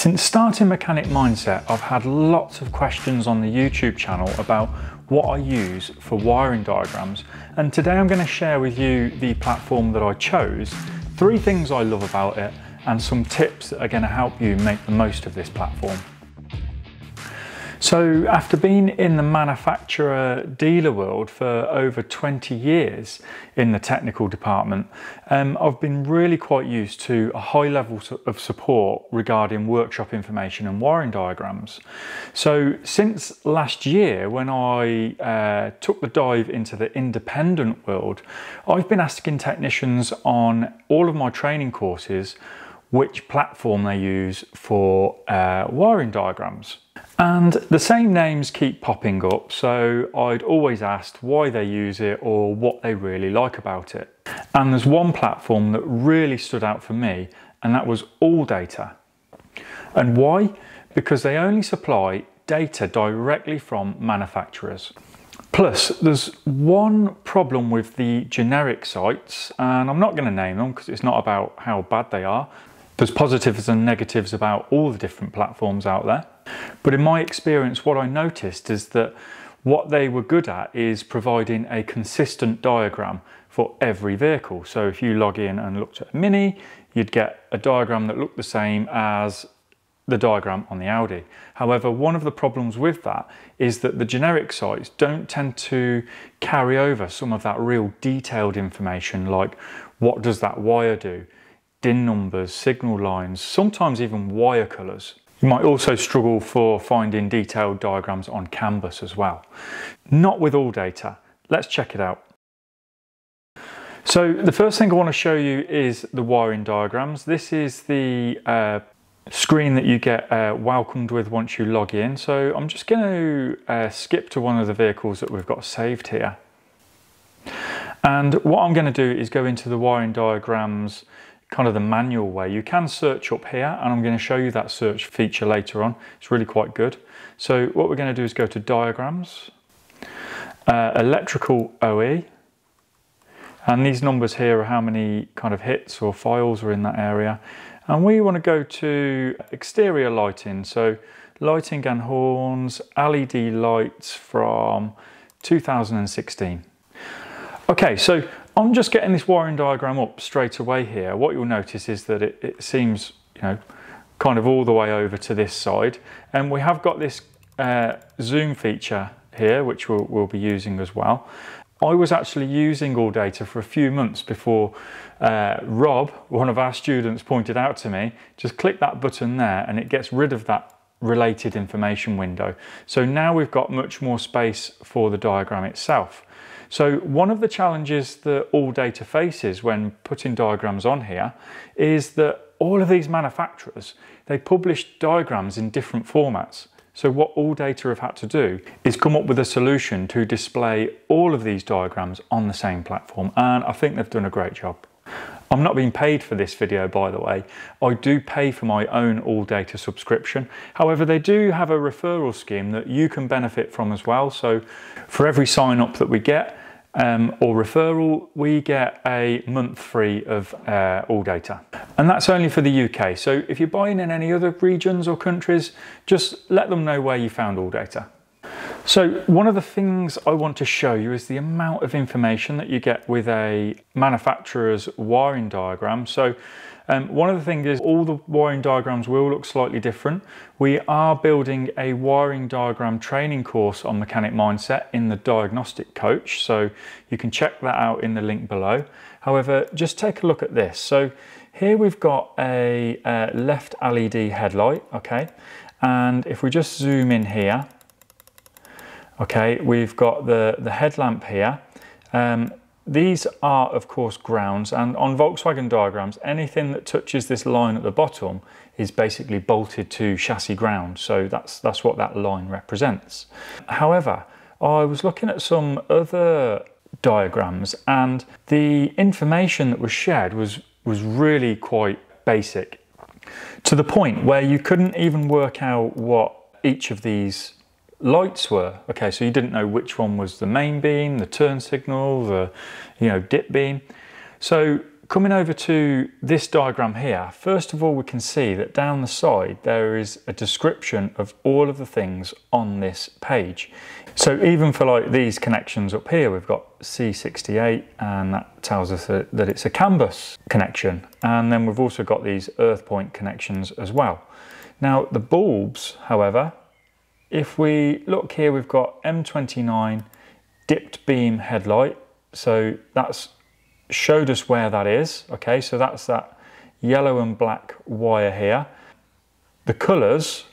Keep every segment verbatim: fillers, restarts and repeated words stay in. Since starting Mechanic Mindset, I've had lots of questions on the YouTube channel about what I use for wiring diagrams, and today I'm going to share with you the platform that I chose, three things I love about it, and some tips that are going to help you make the most of this platform. So after being in the manufacturer dealer world for over twenty years in the technical department, um, I've been really quite used to a high level of support regarding workshop information and wiring diagrams. So since last year, when I uh, took the dive into the independent world, I've been asking technicians on all of my training courses which platform they use for uh, wiring diagrams. And the same names keep popping up, so I'd always asked why they use it or what they really like about it. And there's one platform that really stood out for me, and that was AllData. And why? Because they only supply data directly from manufacturers. Plus, there's one problem with the generic sites, and I'm not going to name them because it's not about how bad they are. There's positives and negatives about all the different platforms out there. But in my experience, what I noticed is that what they were good at is providing a consistent diagram for every vehicle. So if you log in and looked at a Mini, you'd get a diagram that looked the same as the diagram on the Audi. However, one of the problems with that is that the generic sites don't tend to carry over some of that real detailed information, like what does that wire do, D I N numbers, signal lines, sometimes even wire colours. You might also struggle for finding detailed diagrams on CAN bus as well. Not with AllData. Let's check it out. So the first thing I want to show you is the wiring diagrams. This is the uh, screen that you get uh, welcomed with once you log in. So I'm just going to uh, skip to one of the vehicles that we've got saved here. And what I'm going to do is go into the wiring diagrams kind of the manual way. You can search up here, and I'm going to show you that search feature later on. It's really quite good. So what we're going to do is go to diagrams, uh, electrical O E, and these numbers here are how many kind of hits or files are in that area. And we want to go to exterior lighting. So lighting and horns, L E D lights from two thousand sixteen. Okay, so I'm just getting this wiring diagram up straight away here. What you'll notice is that it, it seems, you know, kind of all the way over to this side. And we have got this uh, zoom feature here, which we'll, we'll be using as well. I was actually using AllData for a few months before uh, Rob, one of our students, pointed out to me, just click that button there and it gets rid of that related information window. So now we've got much more space for the diagram itself. So one of the challenges that AllData faces when putting diagrams on here is that all of these manufacturers, they publish diagrams in different formats. So what AllData have had to do is come up with a solution to display all of these diagrams on the same platform, and I think they've done a great job. I'm not being paid for this video, by the way. I do pay for my own AllData subscription. However, they do have a referral scheme that you can benefit from as well. So for every sign up that we get um, or referral, we get a month free of uh, AllData. And that's only for the U K. So if you're buying in any other regions or countries, just let them know where you found AllData. So one of the things I want to show you is the amount of information that you get with a manufacturer's wiring diagram. So um, one of the things is all the wiring diagrams will look slightly different. We are building a wiring diagram training course on Mechanic Mindset in the Diagnostic Coach. So you can check that out in the link below. However, just take a look at this. So here we've got a uh, left L E D headlight, okay? And if we just zoom in here, okay, we've got the, the headlamp here. Um, these are, of course, grounds, and on Volkswagen diagrams, anything that touches this line at the bottom is basically bolted to chassis ground. So that's, that's what that line represents. However, I was looking at some other diagrams, and the information that was shared was, was really quite basic, to the point where you couldn't even work out what each of these lights were. Okay, so you didn't know which one was the main beam, the turn signal, the, you know, dip beam. So Coming over to this diagram here, first of all, we can see that down the side, there is a description of all of the things on this page. So even for like these connections up here, we've got C sixty-eight, and that tells us that, that it's a CAN bus connection. And then we've also got these earth point connections as well. Now the bulbs, however, if we look here, we've got M twenty-nine dipped beam headlight. So that's showed us where that is. Okay, so that's that yellow and black wire here. The colours,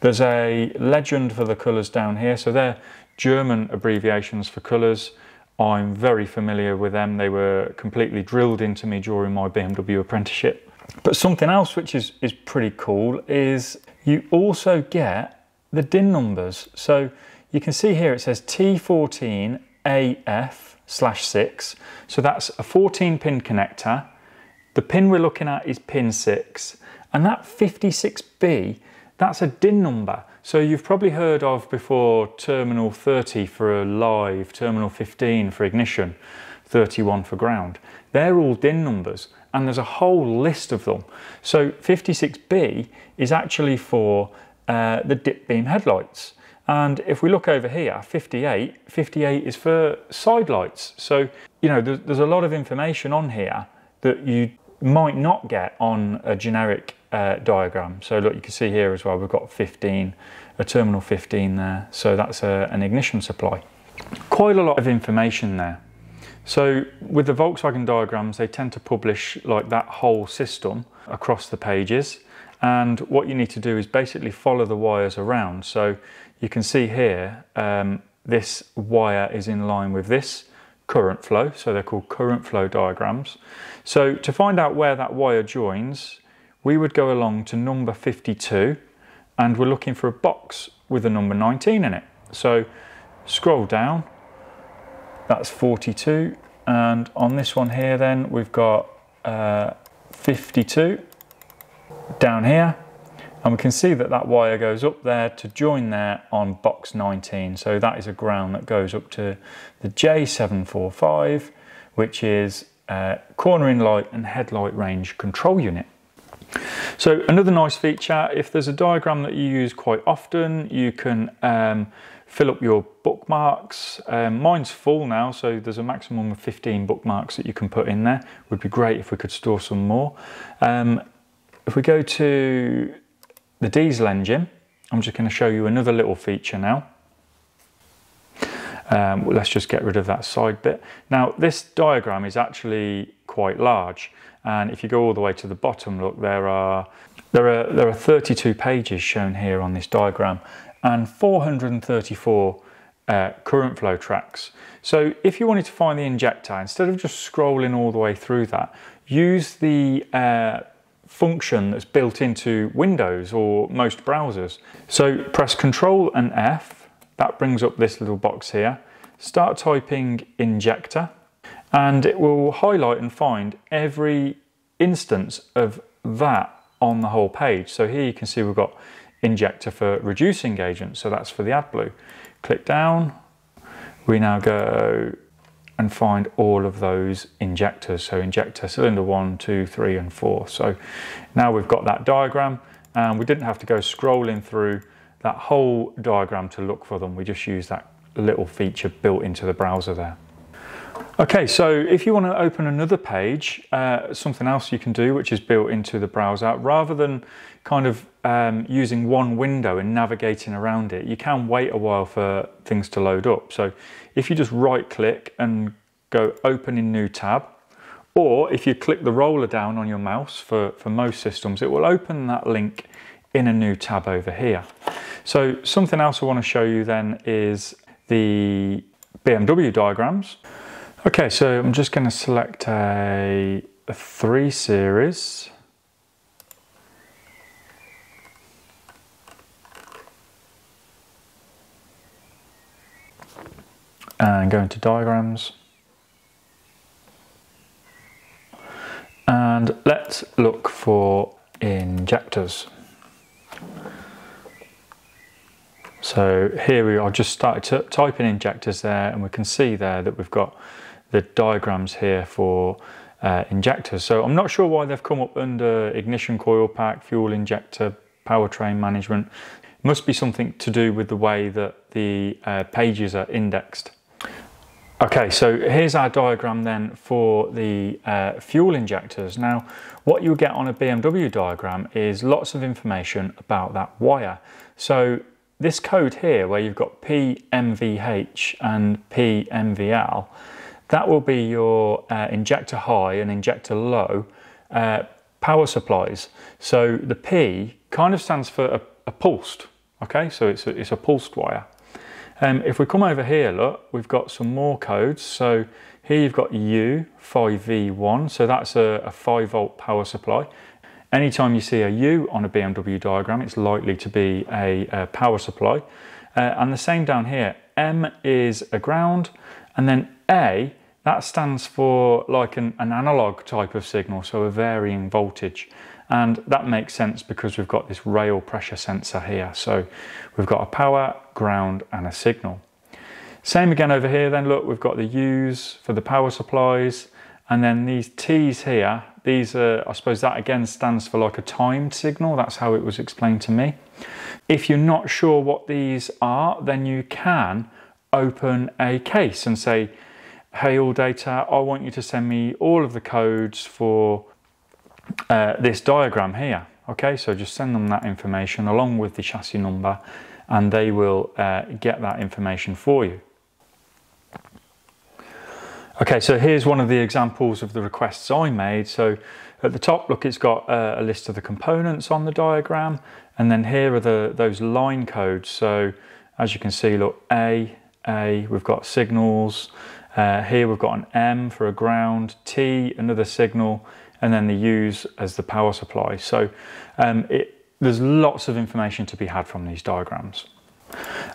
there's a legend for the colours down here. So they're German abbreviations for colours. I'm very familiar with them. They were completely drilled into me during my B M W apprenticeship. But something else which is, is pretty cool is you also get the D I N numbers. So you can see here it says T fourteen A F slash six. So that's a fourteen pin connector. The pin we're looking at is pin six, and that fifty-six B, that's a D I N number. So you've probably heard of before terminal thirty for a live, terminal fifteen for ignition, thirty-one for ground. They're all D I N numbers, and there's a whole list of them. So fifty-six B is actually for uh, the dip beam headlights. And if we look over here, fifty-eight, fifty-eight is for side lights. So, you know, there's, there's a lot of information on here that you might not get on a generic uh, diagram. So look, you can see here as well, we've got fifteen, a terminal fifteen there. So that's a, an ignition supply. Quite a lot of information there. So with the Volkswagen diagrams, they tend to publish like that whole system across the pages. And what you need to do is basically follow the wires around. So you can see here, um, this wire is in line with this current flow. So they're called current flow diagrams. So to find out where that wire joins, we would go along to number fifty-two, and we're looking for a box with a number nineteen in it. So scroll down, that's forty-two. And on this one here, then we've got uh, fifty-two. Down here, and we can see that that wire goes up there to join there on box nineteen. So that is a ground that goes up to the J seven forty-five, which is uh, cornering light and headlight range control unit. So another nice feature, if there's a diagram that you use quite often, you can um, fill up your bookmarks. Um, mine's full now, so there's a maximum of fifteen bookmarks that you can put in there. Would be great if we could store some more. Um, If we go to the diesel engine, I'm just going to show you another little feature now. Um, let's just get rid of that side bit. Now, this diagram is actually quite large. And if you go all the way to the bottom, look, there are, there are, there are thirty-two pages shown here on this diagram, and four hundred thirty-four uh, current flow tracks. So if you wanted to find the injector, instead of just scrolling all the way through that, use the uh, function that's built into Windows or most browsers. So press Control and F, that brings up this little box here. Start typing injector, and it will highlight and find every instance of that on the whole page. So here you can see we've got injector for reducing agent, so that's for the AdBlue. Click down, we now go and find all of those injectors. So injector cylinder one, two, three, and four. So now we've got that diagram, and we didn't have to go scrolling through that whole diagram to look for them. We just used that little feature built into the browser there. Okay, so if you want to open another page, uh, something else you can do, which is built into the browser, rather than kind of um, using one window and navigating around it, you can wait a while for things to load up. So if you just right click and go open in new tab, or if you click the roller down on your mouse for, for most systems, it will open that link in a new tab over here. So something else I want to show you then is the B M W diagrams. Okay, so I'm just going to select a, a three series. And go into diagrams. And let's look for injectors. So here we are, just started typing injectors there, and we can see there that we've got the diagrams here for uh, injectors. So I'm not sure why they've come up under ignition coil pack, fuel injector, powertrain management. It must be something to do with the way that the uh, pages are indexed. Okay, so here's our diagram then for the uh, fuel injectors. Now, what you'll get on a B M W diagram is lots of information about that wire. So this code here, where you've got P M V H and P M V L, that will be your uh, injector high and injector low uh, power supplies. So the P kind of stands for a, a pulsed, okay? So it's a, it's a pulsed wire. Um, if we come over here, look, we've got some more codes. So here you've got U five V one, so that's a, a five volt power supply. Anytime you see a U on a B M W diagram, it's likely to be a, a power supply. Uh, and the same down here, M is a ground, and then A, that stands for like an, an analog type of signal, so a varying voltage. And that makes sense because we've got this rail pressure sensor here. So we've got a power, ground and a signal. Same again over here then, look, we've got the U's for the power supplies. And then these T's here, these are, I suppose that again stands for like a timed signal. That's how it was explained to me. If you're not sure what these are, then you can open a case and say, hey, AllData, I want you to send me all of the codes for Uh, this diagram here. Okay, so just send them that information along with the chassis number and they will uh, get that information for you. Okay, so here's one of the examples of the requests I made. So at the top, look, it's got uh, a list of the components on the diagram, and then here are the those line codes. So as you can see, look, A, A, we've got signals. Uh, here we've got an M for a ground, T, another signal, and then the U's as the power supply. So um, it, there's lots of information to be had from these diagrams.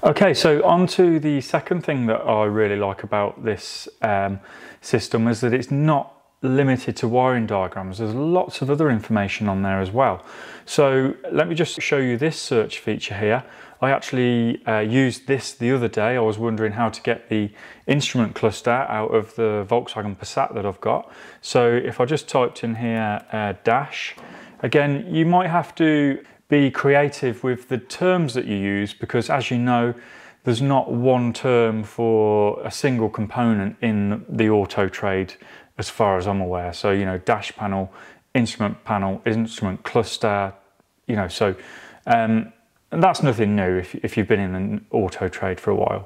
Okay, so on to the second thing that I really like about this um, system is that it's not limited to wiring diagrams. There's lots of other information on there as well. So let me just show you this search feature here. I actually uh, used this the other day. I was wondering how to get the instrument cluster out of the Volkswagen Passat that I've got. So if I just typed in here uh, dash, again, you might have to be creative with the terms that you use, because as you know, there's not one term for a single component in the auto trade as far as I'm aware. So, you know, dash panel, instrument panel, instrument cluster, you know, so um, that's nothing new if, if you've been in an auto trade for a while.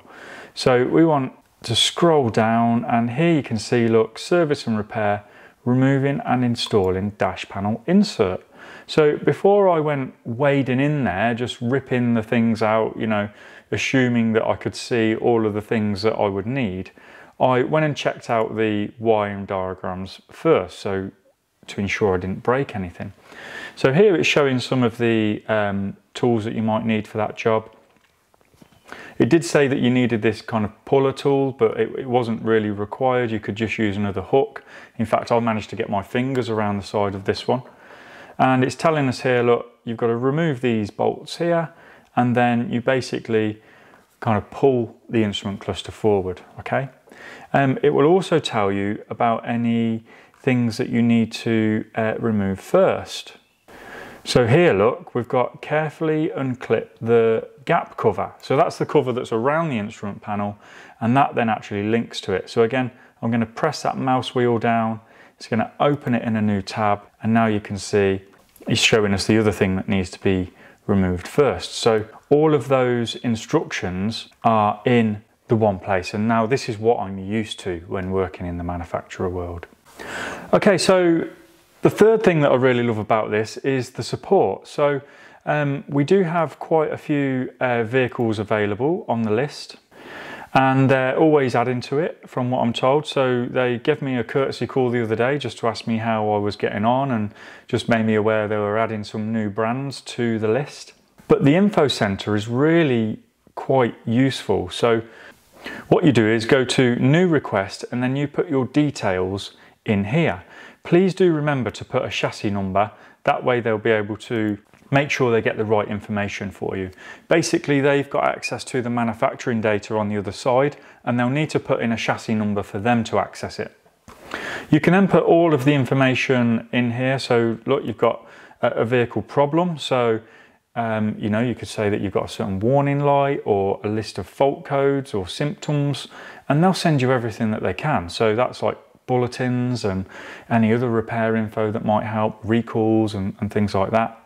So we want to scroll down, and here you can see, look, service and repair, removing and installing dash panel insert. So before I went wading in there, just ripping the things out, you know, assuming that I could see all of the things that I would need, I went and checked out the wiring diagrams first, so to ensure I didn't break anything. So here it's showing some of the um, tools that you might need for that job. It did say that you needed this kind of puller tool, but it, it wasn't really required. You could just use another hook. In fact, I managed to get my fingers around the side of this one. And it's telling us here, look, you've got to remove these bolts here, and then you basically kind of pull the instrument cluster forward, okay? Um, it will also tell you about any things that you need to uh, remove first. So here, look, we've got carefully unclip the gap cover. So that's the cover that's around the instrument panel, and that then actually links to it. So again, I'm going to press that mouse wheel down. It's going to open it in a new tab, and now you can see it's showing us the other thing that needs to be removed first. So all of those instructions are in the one place, and now this is what I'm used to when working in the manufacturer world. Okay, so the third thing that I really love about this is the support. So um, we do have quite a few uh, vehicles available on the list, and they're always adding to it from what I'm told. So they gave me a courtesy call the other day just to ask me how I was getting on, and just made me aware they were adding some new brands to the list. But the info center is really quite useful. So what you do is go to new request, and then you put your details in here. Please do remember to put a chassis number. That way they'll be able to make sure they get the right information for you. Basically, they've got access to the manufacturing data on the other side, and they'll need to put in a chassis number for them to access it. You can then put all of the information in here. So look, you've got a vehicle problem. So, um, you know, you could say that you've got a certain warning light or a list of fault codes or symptoms, and they'll send you everything that they can. So that's like bulletins and any other repair info that might help, recalls and, and things like that.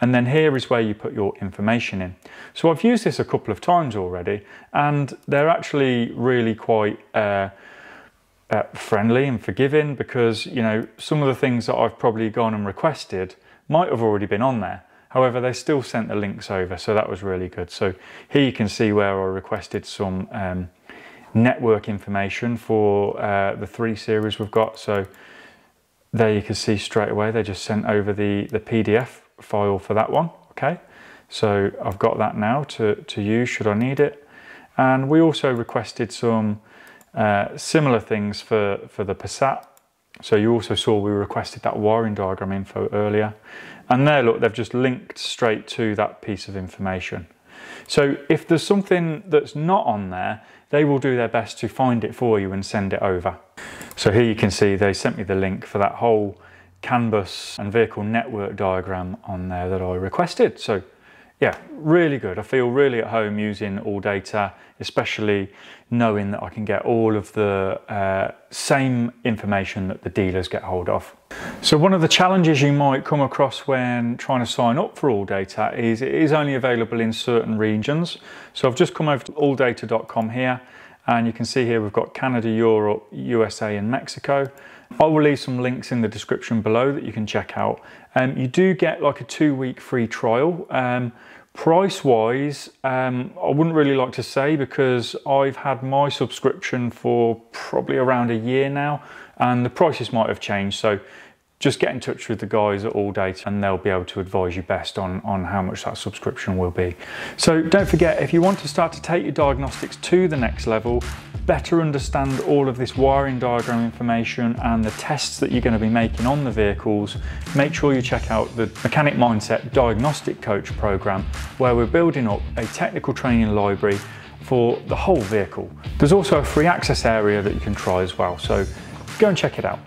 And then here is where you put your information in. So I've used this a couple of times already, and they're actually really quite uh, uh, friendly and forgiving, because, you know, some of the things that I've probably gone and requested might have already been on there. However, they still sent the links over, so that was really good. So here you can see where I requested some um, network information for uh, the three series we've got. So there you can see straight away, they just sent over the, the P D F file for that one. Okay, so I've got that now to, to use should I need it. And we also requested some uh, similar things for, for the Passat. So you also saw we requested that wiring diagram info earlier. And there, look, they've just linked straight to that piece of information. So if there's something that's not on there, they will do their best to find it for you and send it over. So here you can see they sent me the link for that whole CAN bus and vehicle network diagram on there that I requested. So yeah, really good. I feel really at home using AllData, especially knowing that I can get all of the uh, same information that the dealers get hold of. So one of the challenges you might come across when trying to sign up for AllData is it is only available in certain regions. So I've just come over to all data dot com here, and you can see here we've got Canada, Europe, U S A and Mexico. I will leave some links in the description below that you can check out. Um, you do get like a two-week free trial. Um, Price-wise, um, I wouldn't really like to say, because I've had my subscription for probably around a year now, and the prices might have changed. So just get in touch with the guys at AllData and they'll be able to advise you best on, on how much that subscription will be. So don't forget, if you want to start to take your diagnostics to the next level, better understand all of this wiring diagram information and the tests that you're going to be making on the vehicles, make sure you check out the Mechanic Mindset Diagnostic Coach program, where we're building up a technical training library for the whole vehicle. There's also a free access area that you can try as well, so go and check it out.